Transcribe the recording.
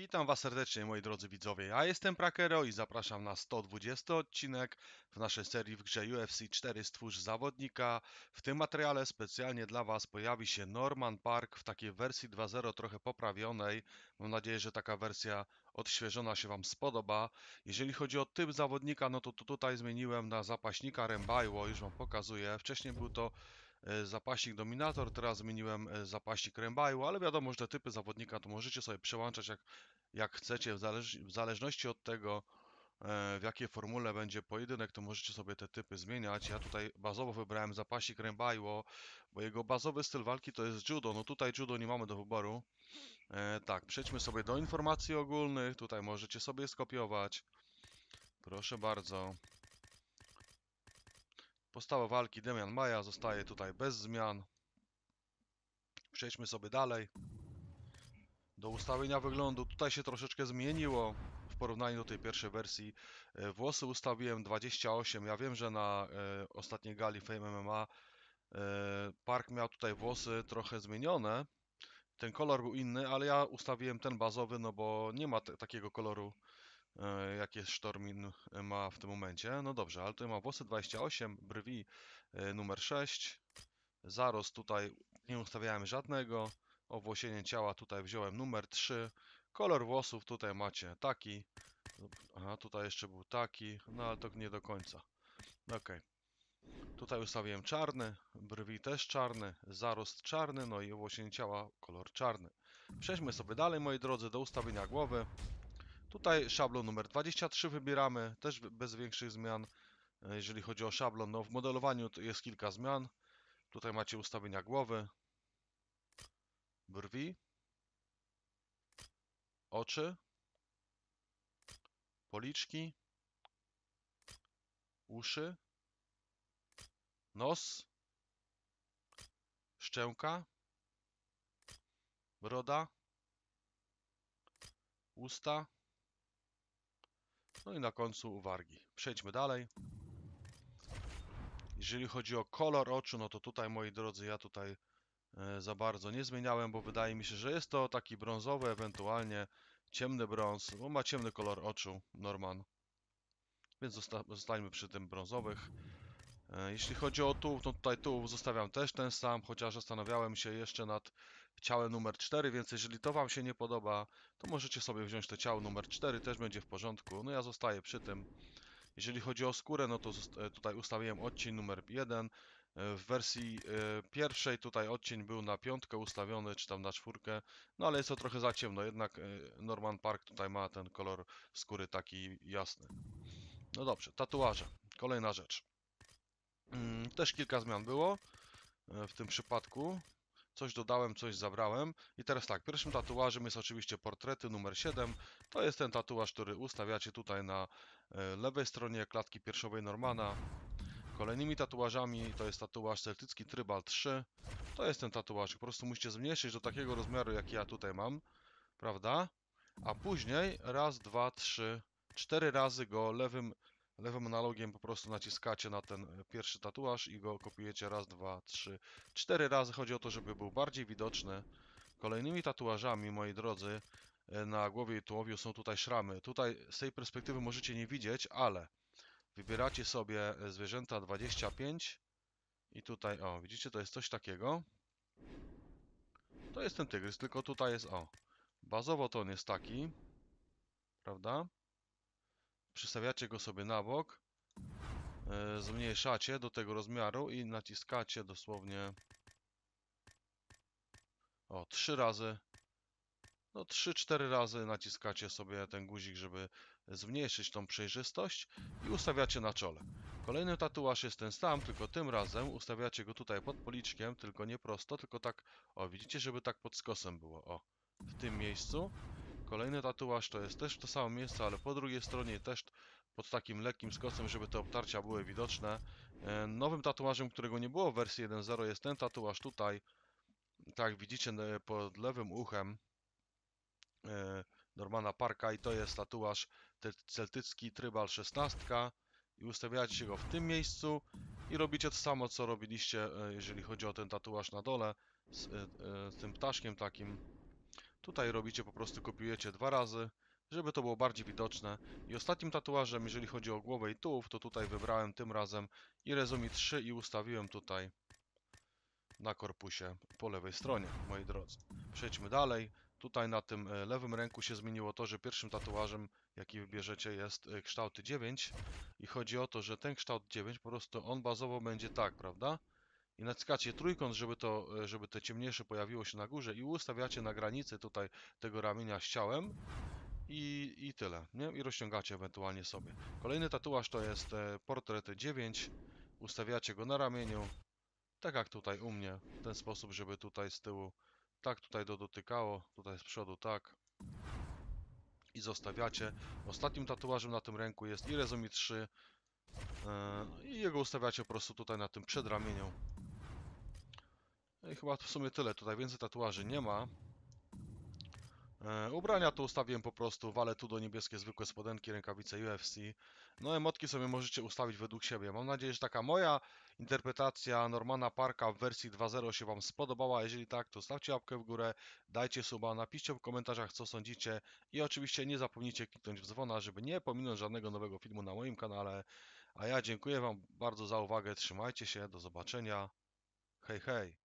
Witam Was serdecznie, moi drodzy widzowie. Ja jestem Prakero i zapraszam na 120 odcinek w naszej serii w grze UFC 4 Stwórz Zawodnika. W tym materiale specjalnie dla Was pojawi się Norman Parke w takiej wersji 2.0 trochę poprawionej. Mam nadzieję, że taka wersja odświeżona się Wam spodoba. Jeżeli chodzi o typ zawodnika, no to tutaj zmieniłem na zapaśnika Rembaio, już Wam pokazuję. Wcześniej był to zapaśnik Dominator, teraz zmieniłem zapaśnik Rembaio, ale wiadomo, że te typy zawodnika to możecie sobie przełączać jak chcecie, w zależności od tego, w jakiej formule będzie pojedynek, to możecie sobie te typy zmieniać. Ja tutaj bazowo wybrałem zapaśnik Rembaio, bo jego bazowy styl walki to jest judo. No tutaj judo nie mamy do wyboru. Tak, przejdźmy sobie do informacji ogólnych, tutaj możecie sobie skopiować. Proszę bardzo. Postawa walki Damian Maia zostaje tutaj bez zmian. Przejdźmy sobie dalej. Do ustawienia wyglądu. Tutaj się troszeczkę zmieniło w porównaniu do tej pierwszej wersji. Włosy ustawiłem 28. Ja wiem, że na ostatniej gali Fame MMA Parke miał tutaj włosy trochę zmienione. Ten kolor był inny, ale ja ustawiłem ten bazowy, no bo nie ma takiego koloru, jakie Stormin ma w tym momencie. No dobrze, ale tutaj ma włosy 28, brwi numer 6. Zarost tutaj nie ustawiałem żadnego. Owłosienie ciała tutaj wziąłem numer 3. Kolor włosów tutaj macie taki. Aha, tutaj jeszcze był taki. No ale to nie do końca. Ok. Tutaj ustawiłem czarny. Brwi też czarny. Zarost czarny. No i owłosienie ciała kolor czarny. Przejdźmy sobie dalej, moi drodzy, do ustawienia głowy. Tutaj szablon numer 23 wybieramy, też bez większych zmian, jeżeli chodzi o szablon. No, w modelowaniu jest kilka zmian. Tutaj macie ustawienia głowy, brwi, oczy, policzki, uszy, nos, szczęka, broda, usta. No i na końcu wargi. Przejdźmy dalej. Jeżeli chodzi o kolor oczu, no to tutaj, moi drodzy, ja tutaj za bardzo nie zmieniałem, bo wydaje mi się, że jest to taki brązowy, ewentualnie ciemny brąz, bo ma ciemny kolor oczu Norman. Więc zostańmy przy tym brązowych. Jeśli chodzi o tułów, no tutaj tułów zostawiam też ten sam, chociaż zastanawiałem się jeszcze nad ciałem numer 4, więc jeżeli to Wam się nie podoba, to możecie sobie wziąć to ciało numer 4, też będzie w porządku. No ja zostaję przy tym. Jeżeli chodzi o skórę, no to tutaj ustawiłem odcień numer 1. W wersji pierwszej tutaj odcień był na 5 ustawiony, czy tam na 4, no ale jest to trochę za ciemno, jednak Norman Parke tutaj ma ten kolor skóry taki jasny. No dobrze, tatuaże. Kolejna rzecz. Też kilka zmian było w tym przypadku. Coś dodałem, coś zabrałem. I teraz tak, pierwszym tatuażem jest oczywiście portrety numer 7. To jest ten tatuaż, który ustawiacie tutaj na lewej stronie klatki piersiowej Normana. Kolejnymi tatuażami to jest tatuaż celtycki Trybal 3. To jest ten tatuaż, po prostu musicie zmniejszyć do takiego rozmiaru, jaki ja tutaj mam. Prawda? A później raz, dwa, trzy, 4 razy go lewym analogiem po prostu naciskacie na ten pierwszy tatuaż i go kopiujecie raz, dwa, trzy, 4 razy. Chodzi o to, żeby był bardziej widoczny. Kolejnymi tatuażami, moi drodzy, na głowie i tułowiu są tutaj szramy. Tutaj z tej perspektywy możecie nie widzieć, ale wybieracie sobie zwierzęta 25 i tutaj, o, widzicie, to jest coś takiego. To jest ten tygrys, tylko tutaj jest, o, bazowo to on jest taki, prawda? Przystawiacie go sobie na bok, zmniejszacie do tego rozmiaru i naciskacie dosłownie, o, 3 razy, no 3-4 razy naciskacie sobie ten guzik, żeby zmniejszyć tą przejrzystość i ustawiacie na czole. Kolejny tatuaż jest ten sam, tylko tym razem ustawiacie go tutaj pod policzkiem, tylko nie prosto, tylko tak, o, widzicie, żeby tak pod skosem było, o, w tym miejscu. Kolejny tatuaż to jest też w to samo miejsce, ale po drugiej stronie też pod takim lekkim skosem, żeby te obtarcia były widoczne. Nowym tatuażem, którego nie było w wersji 1.0, jest ten tatuaż tutaj. Tak, widzicie, pod lewym uchem Normana Parka i to jest tatuaż celtycki Trybal 16. I ustawiacie go w tym miejscu i robicie to samo, co robiliście, jeżeli chodzi o ten tatuaż na dole z tym ptaszkiem takim. Tutaj robicie, po prostu kopiujecie dwa razy, żeby to było bardziej widoczne. I ostatnim tatuażem, jeżeli chodzi o głowę i tułów, to tutaj wybrałem tym razem Irezumi 3 i ustawiłem tutaj na korpusie po lewej stronie, moi drodzy. Przejdźmy dalej. Tutaj na tym lewym ręku się zmieniło to, że pierwszym tatuażem, jaki wybierzecie, jest kształt 9. I chodzi o to, że ten kształt 9 po prostu on bazowo będzie tak, prawda? I naciskacie trójkąt, żeby te ciemniejsze pojawiło się na górze i ustawiacie na granicy tutaj tego ramienia z ciałem. I tyle, nie? I rozciągacie ewentualnie sobie. Kolejny tatuaż to jest portret 9. Ustawiacie go na ramieniu, tak jak tutaj u mnie, w ten sposób, żeby tutaj z tyłu tak tutaj dotykało, tutaj z przodu tak. I zostawiacie. Ostatnim tatuażem na tym ręku jest Irezumi 3 i jego ustawiacie po prostu tutaj na tym przedramieniu. I chyba w sumie tyle, tutaj więcej tatuaży nie ma. Ubrania tu ustawiłem po prostu, wale tu do niebieskie, zwykłe spodenki, rękawice UFC. No emotki sobie możecie ustawić według siebie. Mam nadzieję, że taka moja interpretacja Normana Parka w wersji 2.0 się wam spodobała. Jeżeli tak, to stawcie łapkę w górę, dajcie suba, napiszcie w komentarzach, co sądzicie. I oczywiście nie zapomnijcie kliknąć w dzwona, żeby nie pominąć żadnego nowego filmu na moim kanale. A ja dziękuję wam bardzo za uwagę, trzymajcie się, do zobaczenia. Hej, hej!